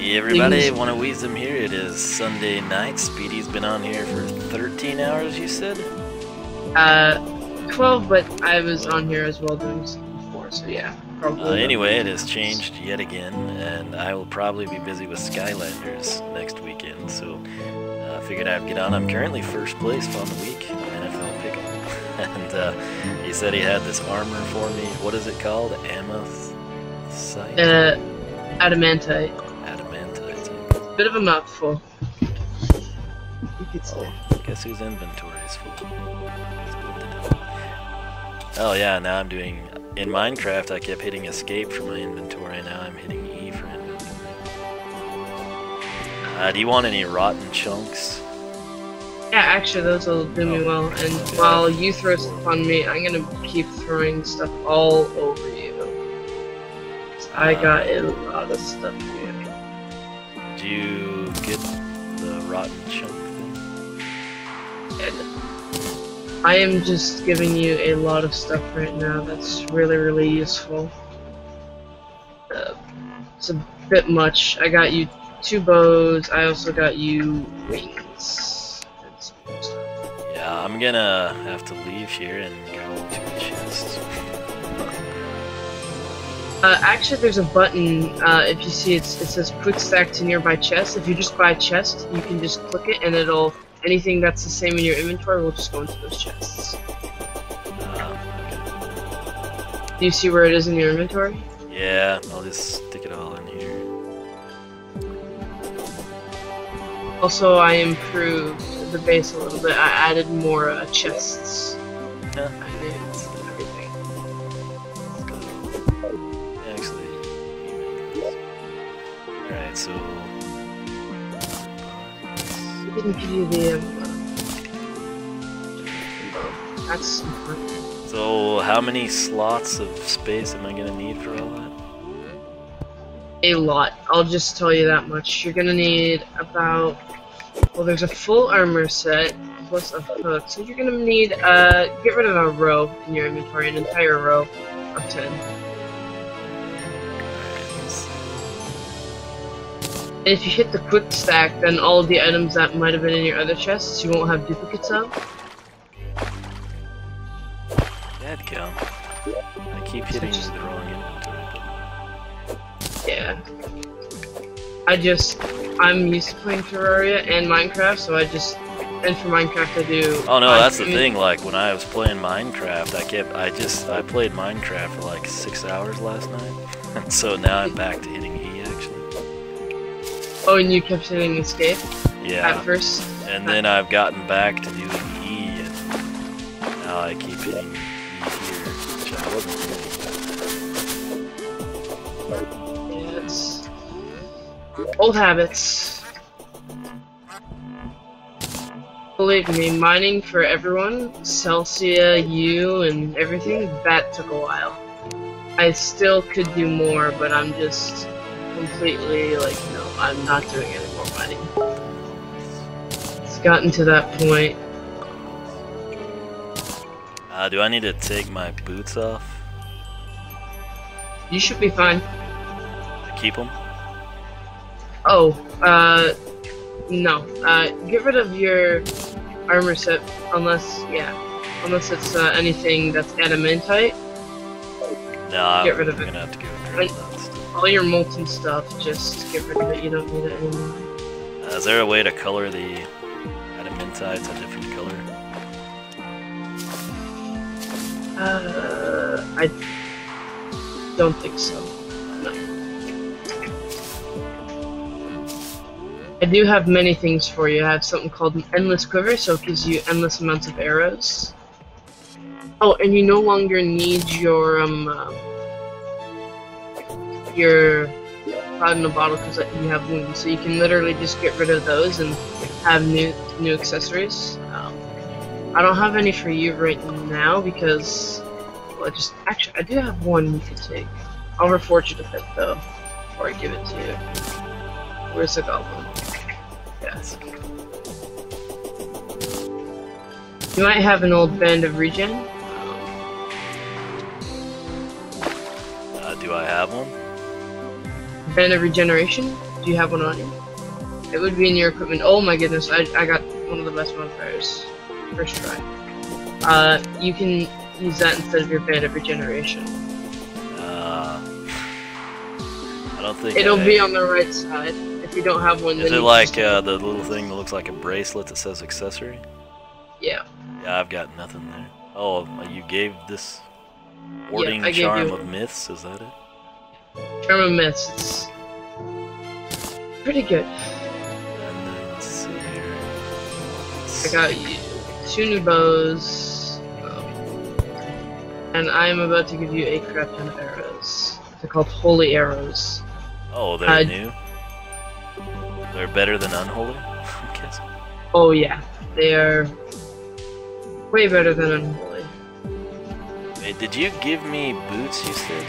Hey everybody, wanna wheeze them here? It is Sunday night. Speedy's been on here for 13 hours, you said? 12, but I was on here as well before, so yeah. Anyway, it has changed yet again, and I will probably be busy with Skylanders next weekend, so I figured I'd get on. I'm currently first place on the week, NFL Pick'em. And he said he had this armor for me. What is it called? Amethyst? Adamantite. Adamantite. Bit of a mouthful. You could say. Guess whose inventory is full? Oh yeah, now I'm doing... In Minecraft, I kept hitting escape for my inventory, now I'm hitting E for inventory. Do you want any rotten chunks? Yeah, actually those will do me well, and while you throw stuff on me, I'm going to keep throwing stuff all over you. I got a lot of stuff here. Did you get the rotten chunk thing? Yeah. I am just giving you a lot of stuff right now that's really, really useful. It's a bit much. I got you 2 bows, I also got you wings. Yeah, I'm gonna have to leave here and go to the chest. Actually, there's a button, if you see it says quick stack to nearby chest. If you just buy chest, you can just click it and it'll... Anything that's the same in your inventory will just go into those chests. Okay. Do you see where it is in your inventory? Yeah, I'll just stick it all in here. Also, I improved the base a little bit. I added more chests. Yeah. I did everything. Actually, alright, so... I didn't give you the that's super. So how many slots of space am I gonna need for all that? A lot. I'll just tell you that much. You're gonna need about, well, there's a full armor set plus a hook, so you're gonna need get rid of a row in your inventory, an entire row of 10. If you hit the quick stack, then all of the items that might have been in your other chests, you won't have duplicates of. That'd go. I keep hitting the wrong inventory. Yeah. I'm used to playing Terraria and Minecraft, so I just... And for Minecraft I do... Oh no, that's the thing, like, when I was playing Minecraft, I played Minecraft for like 6 hours last night. And so now I'm back to hitting E. Oh, and you kept hitting escape? Yeah. At first? And then I've gotten back to doing E, and now I keep hitting E here, which I wasn't doing. Yeah, it's... old habits. Believe me, mining for everyone, Celsia, you, and everything, that took a while. I still could do more, but I'm just completely, like, no. I'm not doing any more mining. It's gotten to that point. Do I need to take my boots off? You should be fine. Keep them? Oh, no. Get rid of your armor set, unless, yeah. Unless it's anything that's adamantite. No, get rid of it. I'm gonna have to get rid of that stuff. All your molten stuff, just get rid of it, you don't need it anymore. Is there a way to color the adamantite a different color? I don't think so. No. I do have many things for you. I have something called an endless quiver, so it gives you endless amounts of arrows. Oh, and you no longer need your pot in a bottle because you have wounds, so you can literally just get rid of those and have new accessories. I don't have any for you right now because, well, I do have one you could take. I'll reforge it a bit though before I give it to you. Where's the goblin? Yes. You might have an old band of regen. Do I have one? Band of regeneration? Do you have one on you? It would be in your equipment. Oh my goodness, I got one of the best bonfires. First try. You can use that instead of your bed every generation. I don't think it'll be on the right side. If you don't have one, then it like the little thing that looks like a bracelet that says accessory? Yeah. Yeah, I've got nothing there. Oh, you gave this warding Charm of Myths, is that it? Charm of Myths, it's pretty good. And then let's see here. I got 2 new bows, and I'm about to give you a crap ton of arrows. They're called Holy Arrows. Oh, they're new? They're better than unholy? I'm guessing. Oh yeah, they are way better than unholy. Wait, did you give me boots, you said?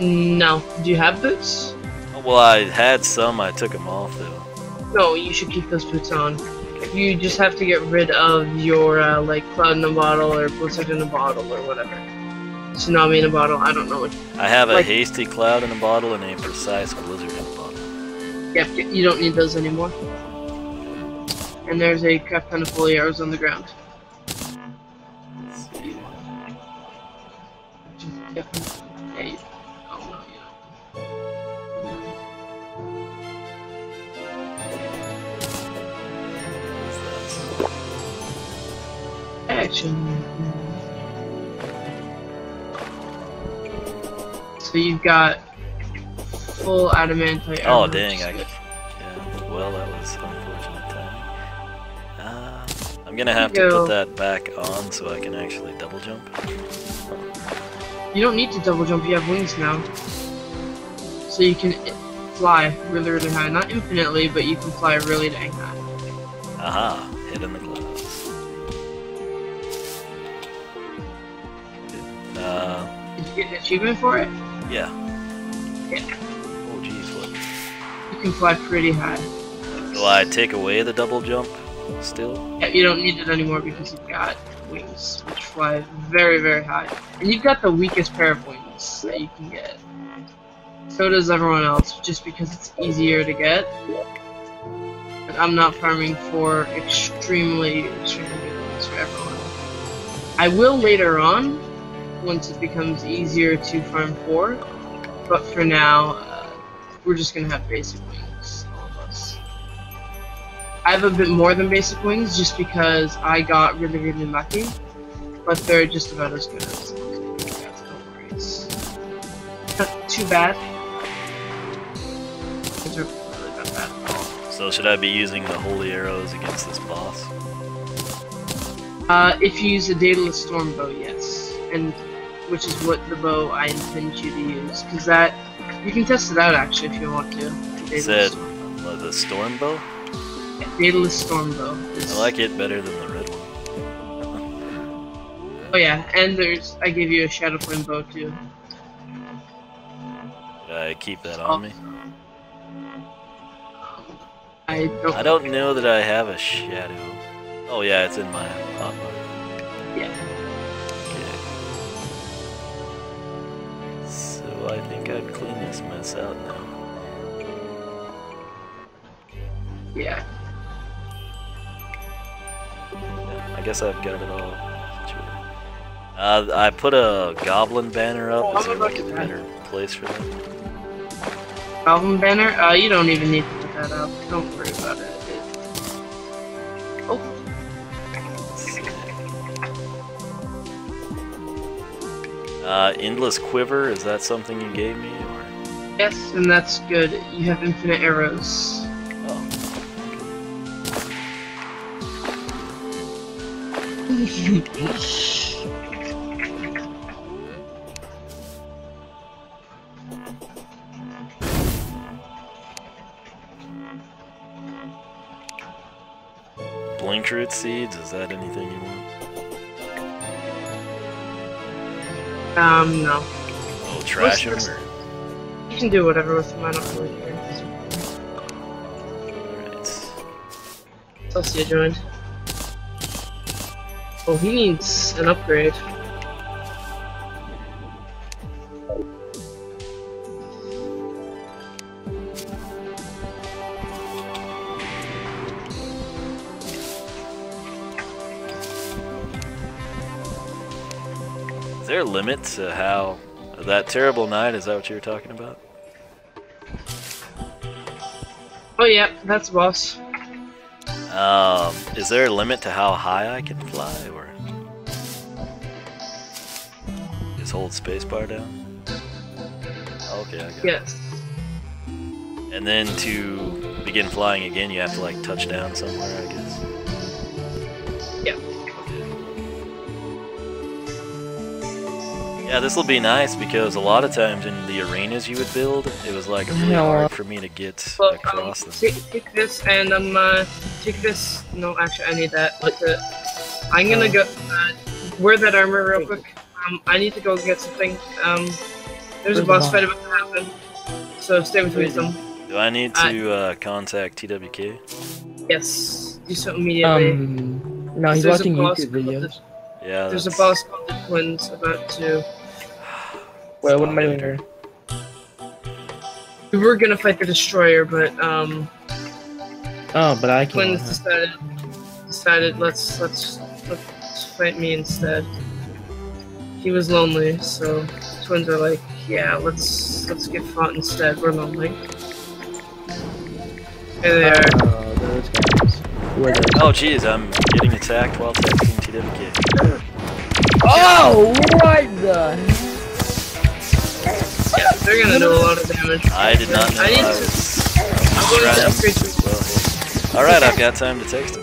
No. Do you have boots? Oh, well, I had some. I took them off, though. No, you should keep those boots on. You just have to get rid of your, like, Cloud in a Bottle or Blizzard in a Bottle or whatever. Tsunami in a Bottle, I don't know what. I have a Hasty Cloud in a Bottle and a Precise Blizzard in a Bottle. Yep, yeah, you don't need those anymore. And there's a crap ton of holy arrows on the ground. Yeah. Hey. Oh no, yeah. Action. So you've got full adamantite. Oh dang! I got. Yeah. Well, that was unfortunate timing. I'm gonna have to put that back on so I can actually double jump. You don't need to double jump. You have wings now, so you can fly really, really high. Not infinitely, but you can fly really dang high. Aha! Hit in the clouds. Did you get an achievement for it? Yeah. Yeah. Oh jeez, what? You can fly pretty high. Will I take away the double jump still? Yeah, you don't need it anymore because you've got wings, which fly very, very high. And you've got the weakest pair of wings that you can get. So does everyone else, just because it's easier to get. And I'm not farming for extremely, extremely good wings for everyone. I will later on, once it becomes easier to farm for, but for now, we're just gonna have basic wings, all of us. I have a bit more than basic wings just because I got really, really lucky, but they're just about as good as not too bad. These are really not bad at all. So should I be using the holy arrows against this boss? If you use the Daedalus Stormbow, yes. And which is what the bow I intend you to use, because that you can test it out actually if you want to. Is it the Storm Bow? Yeah, Daedalus Stormbow. I like it better than the red one. Oh yeah, and there's I gave you a Shadow Flame Bow too. Should I keep that on me? I don't know that I have a shadow. Oh yeah, it's in my hotbar. Yeah. I think I'd clean this mess out now. Yeah. I guess I've got it all. I put a goblin banner up. Oh, is there like a better place for that? Goblin banner? You don't even need to put that up. Don't worry about it. Oh. Endless Quiver, is that something you gave me? Or? Yes, and that's good. You have infinite arrows. Oh. Blinkroot seeds, is that anything you want? No. Oh, trash him or? You can do whatever with him, I don't really care. Alright. What else you joined? Oh, he needs an upgrade. Is there a limit to how that terrible night? Is that what you were talking about? Oh yeah, that's the boss. Is there a limit to how high I can fly, or just hold spacebar down? Okay, I got it. And then to begin flying again, you have to like touch down somewhere, I guess. Yeah. Okay. Yeah, this will be nice because a lot of times in the arenas you would build, it was like really hard for me to get across them. Take this and I'm take this. No, actually, I need that. That's it. I'm gonna go wear that armor real quick. I need to go get something. There's a boss fight about to happen. So stay with wisdom. Do I need to contact TWK? Yes, do so immediately. No, he's watching YouTube videos. Yeah, there's a boss called the Twins about to... Well, what am I doing here? We were gonna fight the Destroyer, but but I can't. Twins decided let's fight me instead. He was lonely, so Twins are like, yeah, let's get fought instead. We're lonely. There they are. Oh jeez, I'm getting attacked while texting TWK. Oh, what the? Yeah, they're gonna do a lot of damage. I did not know. I need to. I'm going to upgrade this. All right, I've got time to text him.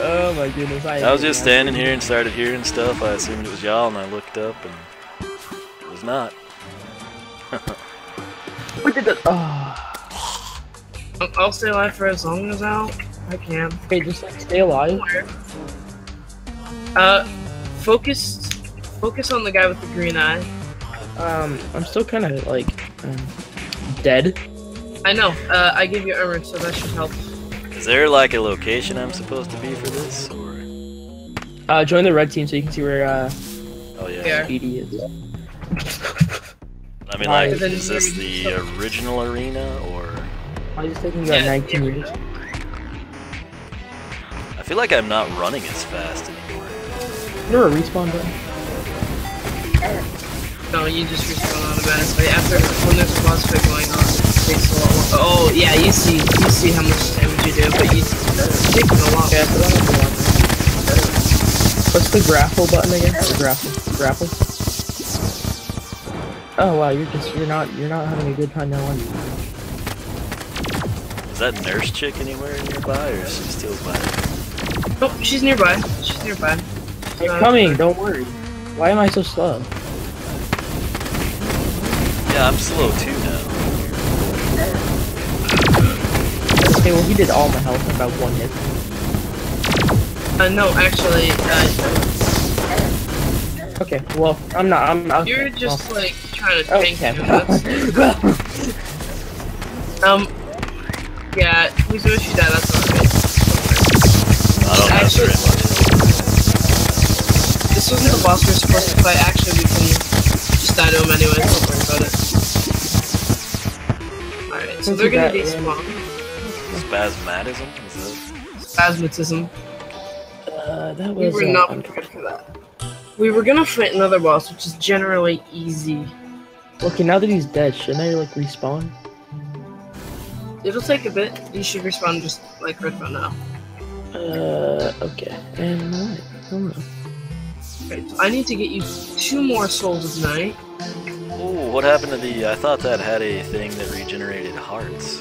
Oh my goodness! I was just standing here and started hearing stuff. I assumed it was y'all, and I looked up and. Not. What did the? Oh. I'll stay alive for as long as I can. Okay, just like stay alive. Focus on the guy with the green eye. I'm still kind of like dead. I know. I gave you armor, so that should help. Is there like a location I'm supposed to be for this, or? Join the red team so you can see where Speedy is. I mean, like, is this the original arena, or...? I was thinking about 19 years. I feel like I'm not running as fast anymore. Is there a respawn button? No, you just respawn automatically. After, when there's a boss fight going on, it takes a lot. Oh, yeah, you see how much damage you do, but you take a lot. Yeah, what's the grapple button again? Grapple? Oh wow, you're not having a good time now. Is that nurse chick anywhere nearby, or is she still by? Nope, oh, she's nearby. She's nearby. They're coming. Don't worry. Why am I so slow? Yeah, I'm slow too now. Okay, well he did all my health in about one hit. No, actually. Okay, well, I'm not, You're just, like, trying to tank him. Yeah, we wish you died, that's not right. I don't actually, this wasn't the boss we were supposed to fight, actually, we can just die to him anyway, don't worry about it. Alright, so they're gonna be spawned. Spazmatism? Spazmatism. That was, we were not prepared for that. We were gonna fight another boss, which is generally easy. Okay, now that he's dead, shouldn't I, like, respawn? It'll take a bit. You should respawn just, like, right about now. Okay. And what? I don't know. Okay, so I need to get you 2 more souls of night. Oh, what happened to the... I thought that had a thing that regenerated hearts.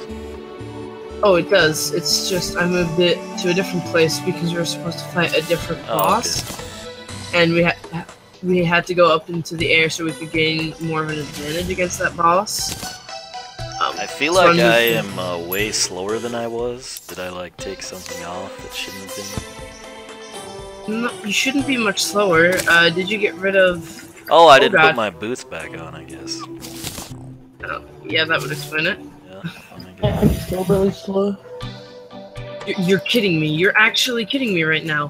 Oh, it does. It's just I moved it to a different place because we were supposed to fight a different boss. Okay. And we had to go up into the air so we could gain more of an advantage against that boss. I feel so like I am way slower than I was. Did I like take something off that shouldn't have been? No, you shouldn't be much slower. Did you get rid of? Oh, I didn't put my boots back on, I guess. Yeah, that would explain it. Yeah, I'm still really slow. You're kidding me. You're actually kidding me right now.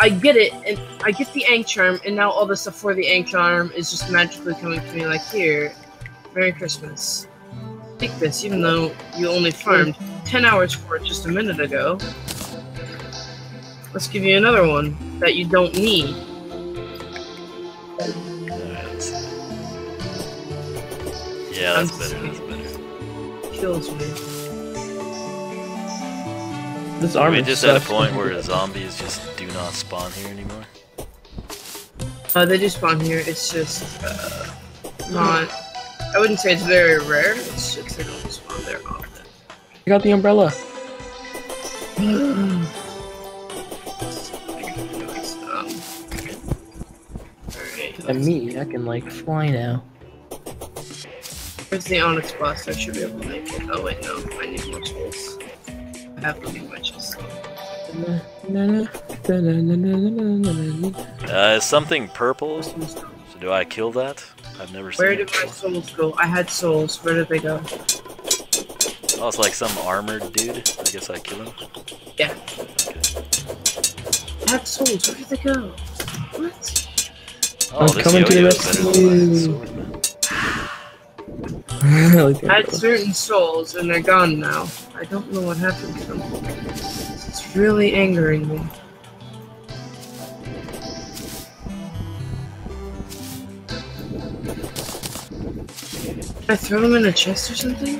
I get it, and I get the Ankh Charm, and now all the stuff for the Ankh Charm is just magically coming to me like, here, Merry Christmas. Take this, even though you only farmed 10 hours for it just a minute ago. Let's give you another one that you don't need. Alright. Yeah, that's better, that's better. Kills me. This army just sucks. At a point where zombies just do not spawn here anymore? They do spawn here, it's just, not... I wouldn't say it's very rare, it's just they don't spawn there often. I got the umbrella! And me, I can like fly now. Where's the onyx boss? I should be able to make it. Oh wait, no, I need more tools. I have to make my chest. Is something purple? So do I kill that? I've never seen it. Where did my souls go? I had souls. Where did they go? Oh, it's like some armored dude. I guess I kill him. Yeah. Okay. I had souls. Where did they go? What? Oh, I'm coming to the rescue. I had certain souls and they're gone now. I don't know what happened to them. It's really angering me. Did I throw them in a chest or something?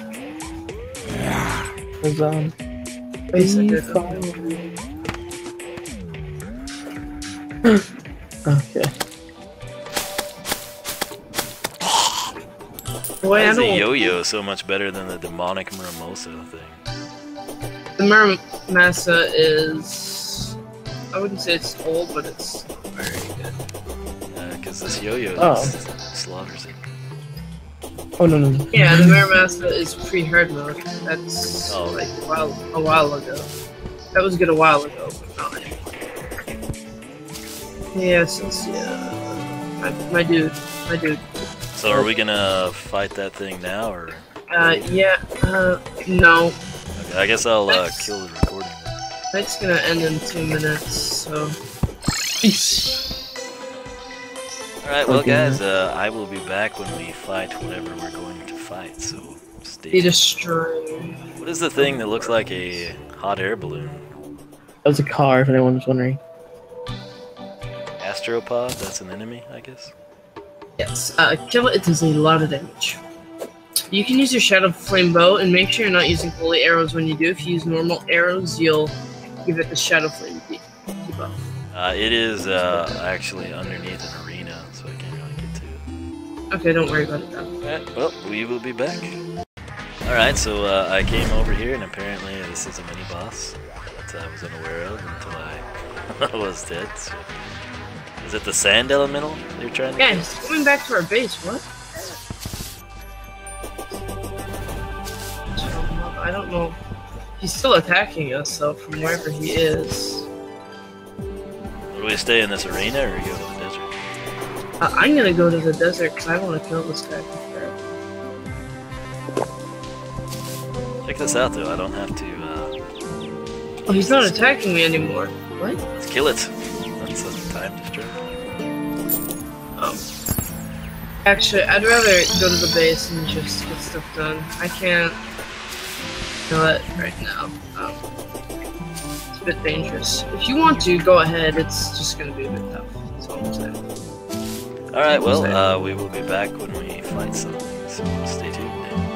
Yeah. Hold on. Okay. Why is the yo-yo so much better than the demonic Muramasa thing? The Muramasa is... I wouldn't say it's old, but it's very good. Yeah, because this yo-yo slaughters it. Oh, no, no, no. Yeah, the Muramasa is pre-herd mode. That's like a while ago. That was good a while ago, but not anymore. Yeah, since, yeah... My dude. So are we gonna fight that thing now, or...? No. Okay, I guess I'll, kill the recording. That's gonna end in 2 minutes, so... Alright, well guys, I will be back when we fight whatever we're going to fight, so... Stay tuned. Destroyer. What is the thing that looks like a hot air balloon? That was a car, if anyone was wondering. Astropod? That's an enemy, I guess? Yes, kill it does a lot of damage. You can use your Shadow Flame Bow, and make sure you're not using holy arrows when you do. If you use normal arrows, you'll give it the Shadow Flame debuff. It is actually underneath an arena, so I can't really get to it. Okay, don't worry about it now. Alright, well, we will be back. Alright, so I came over here, and apparently this is a mini-boss that I was unaware of until I was dead, so... Is it the Sand Elemental you're trying to Guys, kill? Coming back to our base, what? I don't know. He's still attacking us, so from wherever he is... Do we stay in this arena, or go to the desert? I'm gonna go to the desert, because I want to kill this guy before. Check this out, though. I don't have to, Oh, he's not attacking me anymore. What? Let's kill it. That's a time distraction. Actually, I'd rather go to the base and just get stuff done. I can't kill it right now. It's a bit dangerous. If you want to, go ahead. It's just going to be a bit tough. That's all I'm saying. Alright, well, we will be back when we find something, so stay tuned.